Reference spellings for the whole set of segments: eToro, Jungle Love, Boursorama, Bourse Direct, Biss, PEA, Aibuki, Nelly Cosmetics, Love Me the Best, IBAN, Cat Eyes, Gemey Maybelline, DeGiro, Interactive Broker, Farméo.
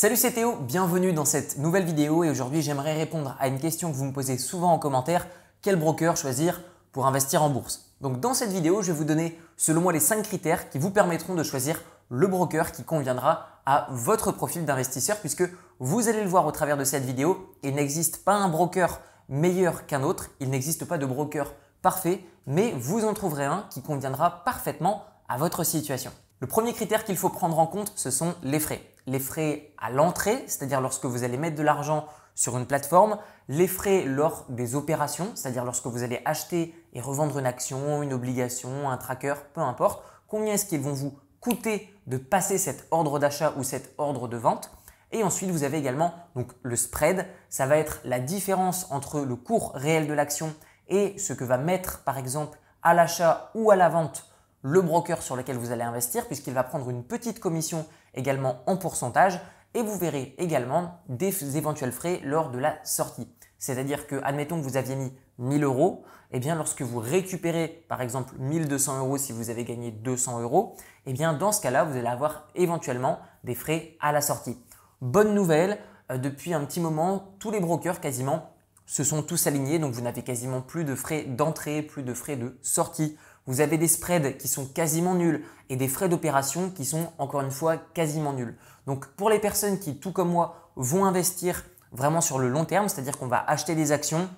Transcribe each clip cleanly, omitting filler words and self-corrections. Salut, c'est Théo, bienvenue dans cette nouvelle vidéo et aujourd'hui j'aimerais répondre à une question que vous me posez souvent en commentaire, quel broker choisir pour investir en bourse? Donc dans cette vidéo, je vais vous donner selon moi les 5 critères qui vous permettront de choisir le broker qui conviendra à votre profil d'investisseur puisque vous allez le voir au travers de cette vidéo, il n'existe pas un broker meilleur qu'un autre, il n'existe pas de broker parfait, mais vous en trouverez un qui conviendra parfaitement à votre situation. Le premier critère qu'il faut prendre en compte, ce sont les frais. Les frais à l'entrée, c'est-à-dire lorsque vous allez mettre de l'argent sur une plateforme, les frais lors des opérations, c'est-à-dire lorsque vous allez acheter et revendre une action, une obligation, un tracker, peu importe, combien est-ce qu'ils vont vous coûter de passer cet ordre d'achat ou cet ordre de vente. Et ensuite, vous avez également donc, le spread, ça va être la différence entre le cours réel de l'action et ce que va mettre par exemple à l'achat ou à la vente le broker sur lequel vous allez investir puisqu'il va prendre une petite commission également en pourcentage et vous verrez également des éventuels frais lors de la sortie. C'est-à-dire que, admettons que vous aviez mis 1 000 €, eh bien lorsque vous récupérez par exemple 1 200 € si vous avez gagné 200 €, eh bien dans ce cas-là, vous allez avoir éventuellement des frais à la sortie. Bonne nouvelle, depuis un petit moment, tous les brokers quasiment se sont tous alignés, donc vous n'avez quasiment plus de frais d'entrée, plus de frais de sortie. Vous avez des spreads qui sont quasiment nuls et des frais d'opération qui sont encore une fois quasiment nuls. Donc pour les personnes qui, tout comme moi, vont investir vraiment sur le long terme, c'est-à-dire qu'on va acheter des actions,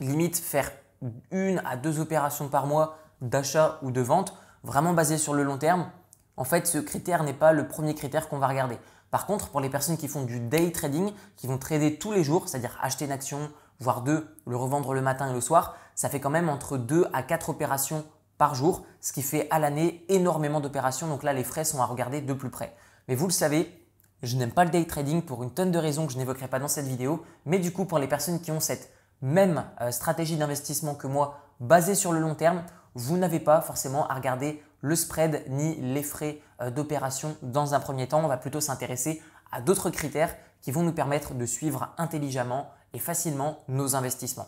limite faire 1 à 2 opérations par mois d'achat ou de vente, vraiment basées sur le long terme, en fait ce critère n'est pas le premier critère qu'on va regarder. Par contre, pour les personnes qui font du day trading, qui vont trader tous les jours, c'est-à-dire acheter une action, voire 2, le revendre le matin et le soir, ça fait quand même entre 2 à 4 opérations par jour, ce qui fait à l'année énormément d'opérations. Donc là, les frais sont à regarder de plus près. Mais vous le savez, je n'aime pas le day trading pour une tonne de raisons que je n'évoquerai pas dans cette vidéo. Mais du coup, pour les personnes qui ont cette même stratégie d'investissement que moi, basée sur le long terme, vous n'avez pas forcément à regarder le spread ni les frais d'opération dans un premier temps. On va plutôt s'intéresser à d'autres critères qui vont nous permettre de suivre intelligemment et facilement nos investissements.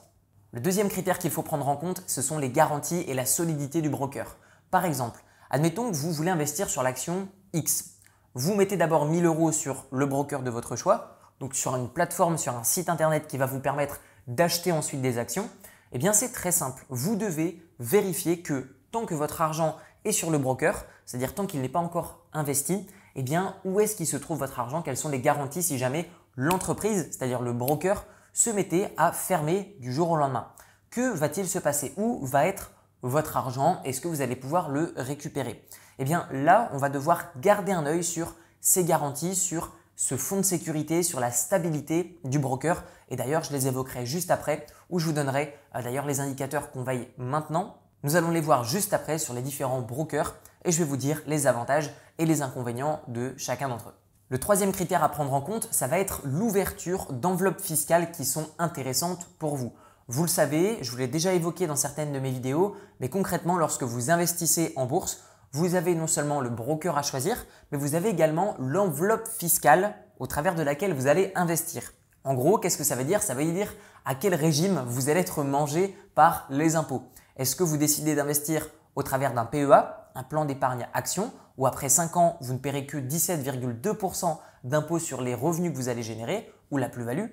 Le deuxième critère qu'il faut prendre en compte, ce sont les garanties et la solidité du broker. Par exemple, admettons que vous voulez investir sur l'action X. Vous mettez d'abord 1 000 € sur le broker de votre choix, donc sur une plateforme, sur un site internet qui va vous permettre d'acheter ensuite des actions. Eh bien, c'est très simple. Vous devez vérifier que tant que votre argent est sur le broker, c'est-à-dire tant qu'il n'est pas encore investi, eh bien, où est-ce qu'il se trouve votre argent? Quelles sont les garanties si jamais l'entreprise, c'est-à-dire le broker, se mettait à fermer du jour au lendemain? Que va-t-il se passer? Où va être votre argent? Est-ce que vous allez pouvoir le récupérer? Eh bien là, on va devoir garder un œil sur ces garanties, sur ce fonds de sécurité, sur la stabilité du broker. Et d'ailleurs, je les évoquerai juste après où je vous donnerai d'ailleurs les indicateurs qu'on veille maintenant. Nous allons les voir juste après sur les différents brokers et je vais vous dire les avantages et les inconvénients de chacun d'entre eux. Le troisième critère à prendre en compte, ça va être l'ouverture d'enveloppes fiscales qui sont intéressantes pour vous. Vous le savez, je vous l'ai déjà évoqué dans certaines de mes vidéos, mais concrètement, lorsque vous investissez en bourse, vous avez non seulement le broker à choisir, mais vous avez également l'enveloppe fiscale au travers de laquelle vous allez investir. En gros, qu'est-ce que ça veut dire? Ça veut dire à quel régime vous allez être mangé par les impôts. Est-ce que vous décidez d'investir au travers d'un PEA, un plan d'épargne action, où après 5 ans, vous ne paierez que 17,2 % d'impôts sur les revenus que vous allez générer ou la plus-value.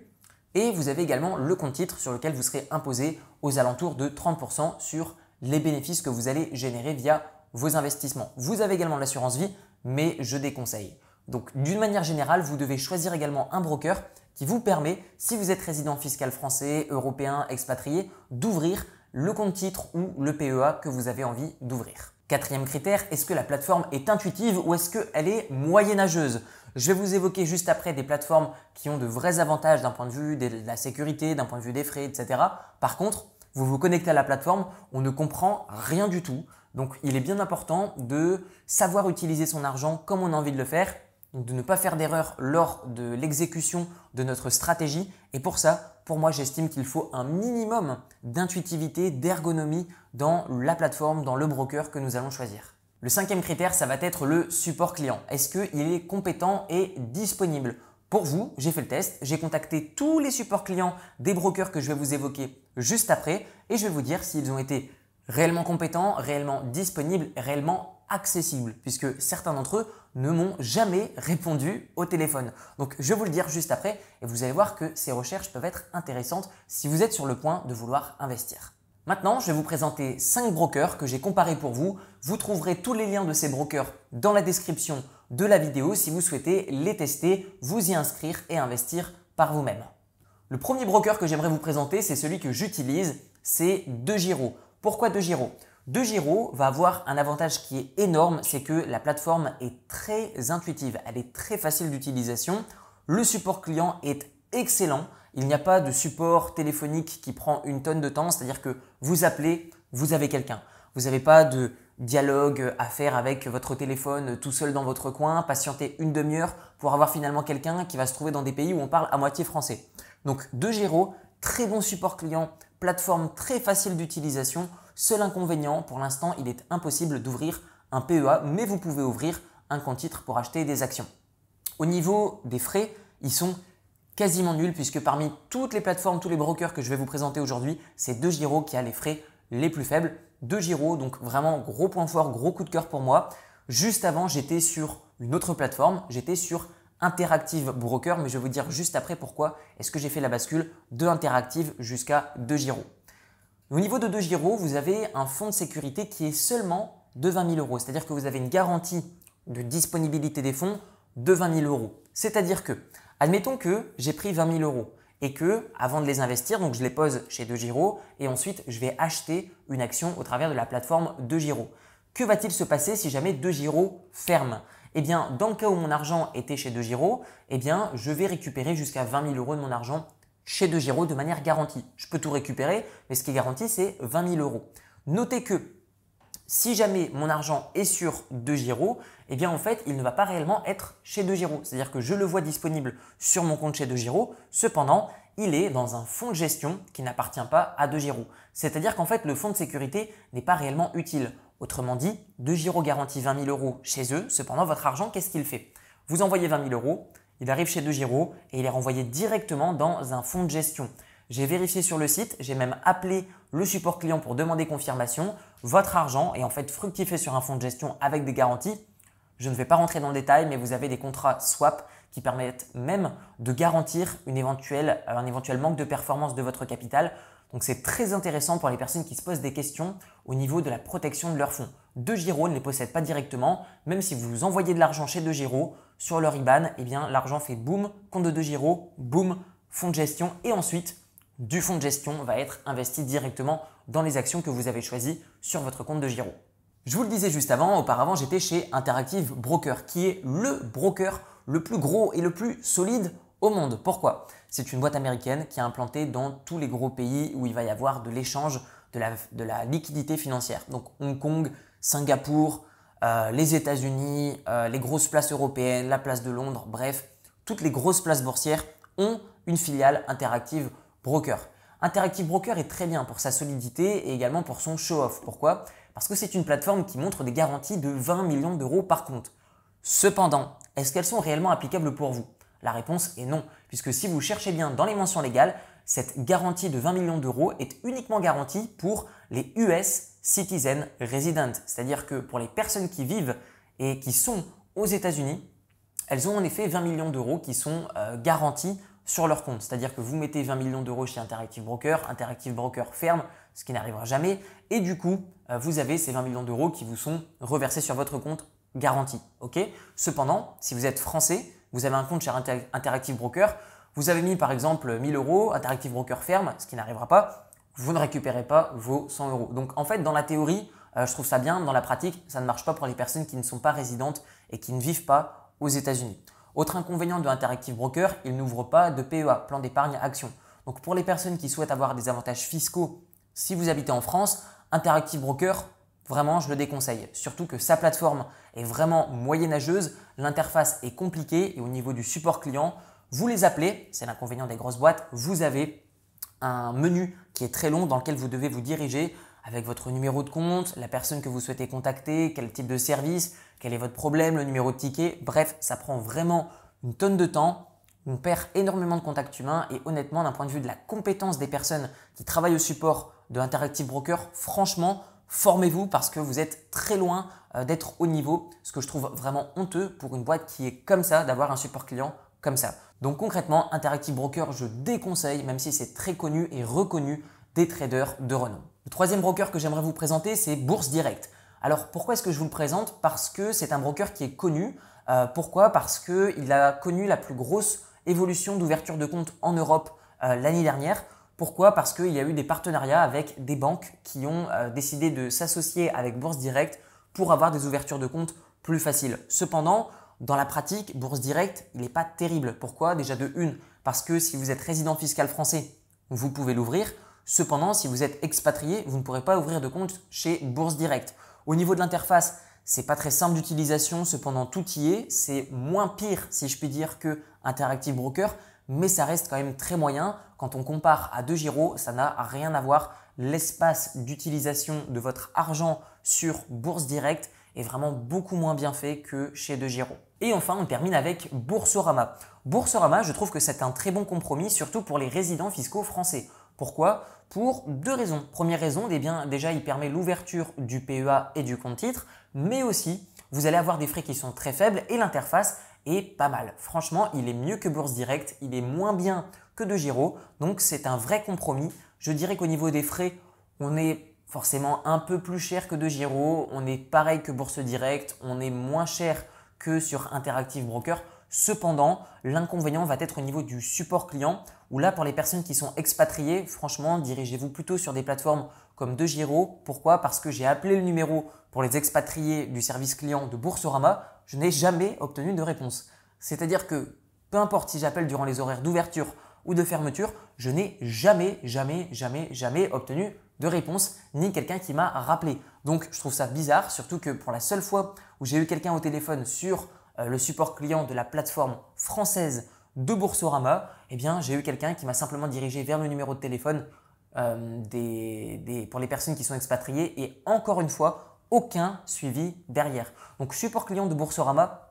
Et vous avez également le compte-titre sur lequel vous serez imposé aux alentours de 30 % sur les bénéfices que vous allez générer via vos investissements. Vous avez également l'assurance vie, mais je déconseille. Donc d'une manière générale, vous devez choisir également un broker qui vous permet, si vous êtes résident fiscal français, européen, expatrié, d'ouvrir le compte-titre ou le PEA que vous avez envie d'ouvrir. Quatrième critère, est-ce que la plateforme est intuitive ou est-ce qu'elle est moyenâgeuse? Je vais vous évoquer juste après des plateformes qui ont de vrais avantages d'un point de vue de la sécurité, d'un point de vue des frais, etc. Par contre, vous vous connectez à la plateforme, on ne comprend rien du tout. Donc, il est bien important de savoir utiliser son argent comme on a envie de le faire, de ne pas faire d'erreur lors de l'exécution de notre stratégie. Et pour ça, pour moi, j'estime qu'il faut un minimum d'intuitivité, d'ergonomie dans la plateforme, dans le broker que nous allons choisir. Le cinquième critère, ça va être le support client. Est-ce qu'il est compétent et disponible? Pour vous, j'ai fait le test, j'ai contacté tous les supports clients des brokers que je vais vous évoquer juste après et je vais vous dire s'ils ont été réellement compétents, réellement disponibles, réellement accessible puisque certains d'entre eux ne m'ont jamais répondu au téléphone. Donc je vais vous le dire juste après et vous allez voir que ces recherches peuvent être intéressantes si vous êtes sur le point de vouloir investir. Maintenant, je vais vous présenter 5 brokers que j'ai comparés pour vous. Vous trouverez tous les liens de ces brokers dans la description de la vidéo si vous souhaitez les tester, vous y inscrire et investir par vous-même. Le premier broker que j'aimerais vous présenter, c'est celui que j'utilise, c'est DeGiro. Pourquoi DeGiro ? DeGiro va avoir un avantage qui est énorme, c'est que la plateforme est très intuitive, elle est très facile d'utilisation. Le support client est excellent, il n'y a pas de support téléphonique qui prend une tonne de temps, c'est-à-dire que vous appelez, vous avez quelqu'un. Vous n'avez pas de dialogue à faire avec votre téléphone tout seul dans votre coin, patienter une demi-heure pour avoir finalement quelqu'un qui va se trouver dans des pays où on parle à moitié français. Donc DeGiro, très bon support client, plateforme très facile d'utilisation. Seul inconvénient, pour l'instant, il est impossible d'ouvrir un PEA, mais vous pouvez ouvrir un compte titre pour acheter des actions. Au niveau des frais, ils sont quasiment nuls puisque parmi toutes les plateformes, tous les brokers que je vais vous présenter aujourd'hui, c'est DeGiro qui a les frais les plus faibles. DeGiro, donc vraiment gros point fort, gros coup de cœur pour moi. Juste avant, j'étais sur une autre plateforme, j'étais sur Interactive Broker, mais je vais vous dire juste après pourquoi est-ce que j'ai fait la bascule de Interactive jusqu'à DeGiro. Au niveau de DeGiro, vous avez un fonds de sécurité qui est seulement de 20 000 €. C'est-à-dire que vous avez une garantie de disponibilité des fonds de 20 000 €. C'est-à-dire que, admettons que j'ai pris 20 000 € et que, avant de les investir, donc je les pose chez DeGiro et ensuite je vais acheter une action au travers de la plateforme DeGiro. Que va-t-il se passer si jamais DeGiro ferme ? Eh bien, dans le cas où mon argent était chez DeGiro, eh bien, je vais récupérer jusqu'à 20 000 € de mon argent chez DeGiro de manière garantie. Je peux tout récupérer, mais ce qui est garanti, c'est 20 000 €. Notez que si jamais mon argent est sur DeGiro, eh bien, en fait, il ne va pas réellement être chez DeGiro. C'est-à-dire que je le vois disponible sur mon compte chez DeGiro. Cependant, il est dans un fonds de gestion qui n'appartient pas à DeGiro. C'est-à-dire qu'en fait, le fonds de sécurité n'est pas réellement utile. Autrement dit, DeGiro garantit 20 000 € chez eux. Cependant, votre argent, qu'est-ce qu'il fait? Vous envoyez 20 000 €, il arrive chez DeGiro et il est renvoyé directement dans un fonds de gestion. J'ai vérifié sur le site, j'ai même appelé le support client pour demander confirmation. Votre argent est en fait fructifié sur un fonds de gestion avec des garanties. Je ne vais pas rentrer dans le détail, mais vous avez des contrats swap qui permettent même de garantir un éventuel manque de performance de votre capital. Donc c'est très intéressant pour les personnes qui se posent des questions au niveau de la protection de leurs fonds. DeGiro ne les possède pas directement, même si vous envoyez de l'argent chez DeGiro sur leur IBAN, eh bien l'argent fait boum, compte de DeGiro, boum, fonds de gestion et ensuite du fonds de gestion va être investi directement dans les actions que vous avez choisies sur votre compte DeGiro. Je vous le disais juste avant, auparavant j'étais chez Interactive Broker qui est le broker le plus gros et le plus solide au monde. Pourquoi? C'est une boîte américaine qui est implantée dans tous les gros pays où il va y avoir de l'échange de la liquidité financière. Donc Hong Kong, Singapour, les États-Unis, les grosses places européennes, la place de Londres, bref, toutes les grosses places boursières ont une filiale Interactive Broker. Interactive Broker est très bien pour sa solidité et également pour son show-off. Pourquoi? Parce que c'est une plateforme qui montre des garanties de 20 000 € par compte. Cependant, est-ce qu'elles sont réellement applicables pour vous? La réponse est non, puisque si vous cherchez bien dans les mentions légales, cette garantie de 20 000 € est uniquement garantie pour les US Citizen Resident, c'est-à-dire que pour les personnes qui vivent et qui sont aux États-Unis, elles ont en effet 20 000 € qui sont garantis sur leur compte. C'est-à-dire que vous mettez 20 000 € chez Interactive Broker ferme, ce qui n'arrivera jamais, et du coup, vous avez ces 20 000 € qui vous sont reversés sur votre compte garanti. Okay ? Cependant, si vous êtes français, vous avez un compte chez Interactive Broker, vous avez mis par exemple 1 000 €, Interactive Broker ferme, ce qui n'arrivera pas, vous ne récupérez pas vos 100 €. Donc en fait, dans la théorie, je trouve ça bien, dans la pratique, ça ne marche pas pour les personnes qui ne sont pas résidentes et qui ne vivent pas aux États-Unis. Autre inconvénient de Interactive Broker, il n'ouvre pas de PEA, plan d'épargne action. Donc pour les personnes qui souhaitent avoir des avantages fiscaux, si vous habitez en France, Interactive Broker, vraiment, je le déconseille. Surtout que sa plateforme est vraiment moyenâgeuse, l'interface est compliquée et au niveau du support client, vous les appelez, c'est l'inconvénient des grosses boîtes, vous avez un menu qui est très long dans lequel vous devez vous diriger avec votre numéro de compte, la personne que vous souhaitez contacter, quel type de service, quel est votre problème, le numéro de ticket. Bref, ça prend vraiment une tonne de temps. On perd énormément de contacts humains et honnêtement, d'un point de vue de la compétence des personnes qui travaillent au support de Interactive Broker, franchement, formez-vous parce que vous êtes très loin d'être au niveau, ce que je trouve vraiment honteux pour une boîte qui est comme ça, d'avoir un support client comme ça. Donc concrètement, Interactive Broker, je déconseille, même si c'est très connu et reconnu des traders de renom. Le troisième broker que j'aimerais vous présenter, c'est Bourse Direct. Alors pourquoi est-ce que je vous le présente? Parce que c'est un broker qui est connu. Pourquoi? Parce qu'il a connu la plus grosse évolution d'ouverture de compte en Europe l'année dernière. Pourquoi? Parce qu'il y a eu des partenariats avec des banques qui ont décidé de s'associer avec Bourse Direct pour avoir des ouvertures de compte plus faciles. Cependant, dans la pratique, Bourse Direct, il n'est pas terrible. Pourquoi? Déjà de une, parce que si vous êtes résident fiscal français, vous pouvez l'ouvrir. Cependant, si vous êtes expatrié, vous ne pourrez pas ouvrir de compte chez Bourse Direct. Au niveau de l'interface, c'est pas très simple d'utilisation, cependant tout y est. C'est moins pire, si je puis dire, que Interactive Broker, mais ça reste quand même très moyen. Quand on compare à DeGiro, ça n'a rien à voir. L'espace d'utilisation de votre argent sur Bourse Direct est vraiment beaucoup moins bien fait que chez DeGiro. Et enfin, on termine avec Boursorama. Boursorama, je trouve que c'est un très bon compromis, surtout pour les résidents fiscaux français. Pourquoi? Pour deux raisons. Première raison, eh bien, déjà il permet l'ouverture du PEA et du compte titre, mais aussi vous allez avoir des frais qui sont très faibles et l'interface est pas mal. Franchement, il est mieux que Bourse Direct, il est moins bien que DeGiro, donc c'est un vrai compromis. Je dirais qu'au niveau des frais, on est forcément un peu plus cher que DeGiro, on est pareil que Bourse Direct, on est moins cher que sur Interactive Broker. Cependant, l'inconvénient va être au niveau du support client où là, pour les personnes qui sont expatriées, franchement, dirigez-vous plutôt sur des plateformes comme DeGiro. Pourquoi? Parce que j'ai appelé le numéro pour les expatriés du service client de Boursorama, je n'ai jamais obtenu de réponse. C'est-à-dire que peu importe si j'appelle durant les horaires d'ouverture ou de fermeture, je n'ai jamais obtenu de réponse ni quelqu'un qui m'a rappelé. Donc, je trouve ça bizarre, surtout que pour la seule fois où j'ai eu quelqu'un au téléphone sur le support client de la plateforme française de Boursorama, eh bien, j'ai eu quelqu'un qui m'a simplement dirigé vers le numéro de téléphone pour les personnes qui sont expatriées et encore une fois, aucun suivi derrière. Donc, support client de Boursorama,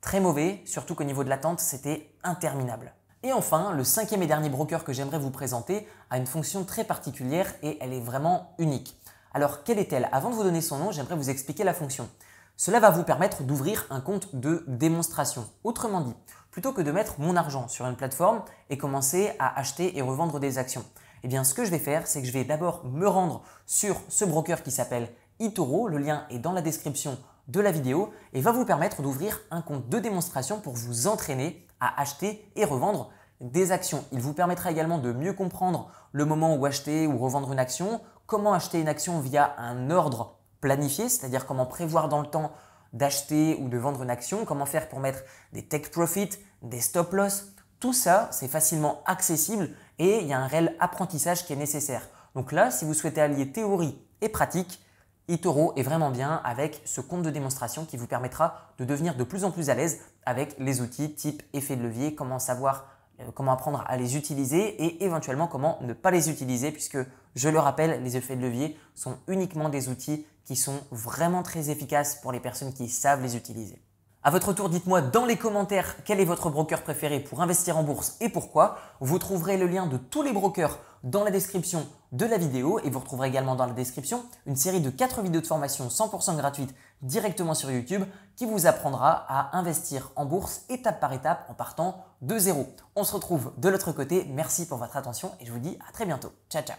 très mauvais, surtout qu'au niveau de l'attente, c'était interminable. Et enfin, le cinquième et dernier broker que j'aimerais vous présenter a une fonction très particulière et elle est vraiment unique. Alors, quelle est-elle? Avant de vous donner son nom, j'aimerais vous expliquer la fonction. Cela va vous permettre d'ouvrir un compte de démonstration. Autrement dit, plutôt que de mettre mon argent sur une plateforme et commencer à acheter et revendre des actions, eh bien, ce que je vais faire, c'est que je vais d'abord me rendre sur ce broker qui s'appelle eToro. Le lien est dans la description de la vidéo et va vous permettre d'ouvrir un compte de démonstration pour vous entraîner à acheter et revendre des actions. Il vous permettra également de mieux comprendre le moment où acheter ou revendre une action, comment acheter une action via un ordre planifié, c'est-à-dire comment prévoir dans le temps d'acheter ou de vendre une action, comment faire pour mettre des take profit, des stop loss. Tout ça, c'est facilement accessible et il y a un réel apprentissage qui est nécessaire. Donc là, si vous souhaitez allier théorie et pratique, eToro est vraiment bien avec ce compte de démonstration qui vous permettra de devenir de plus en plus à l'aise avec les outils type effet de levier, comment apprendre à les utiliser et éventuellement comment ne pas les utiliser puisque, je le rappelle, les effets de levier sont uniquement des outils qui sont vraiment très efficaces pour les personnes qui savent les utiliser. À votre tour, dites-moi dans les commentaires quel est votre broker préféré pour investir en bourse et pourquoi. Vous trouverez le lien de tous les brokers dans la description de la vidéo et vous retrouverez également dans la description une série de 4 vidéos de formation 100% gratuites directement sur YouTube qui vous apprendra à investir en bourse étape par étape en partant de zéro. On se retrouve de l'autre côté. Merci pour votre attention et je vous dis à très bientôt. Ciao, ciao.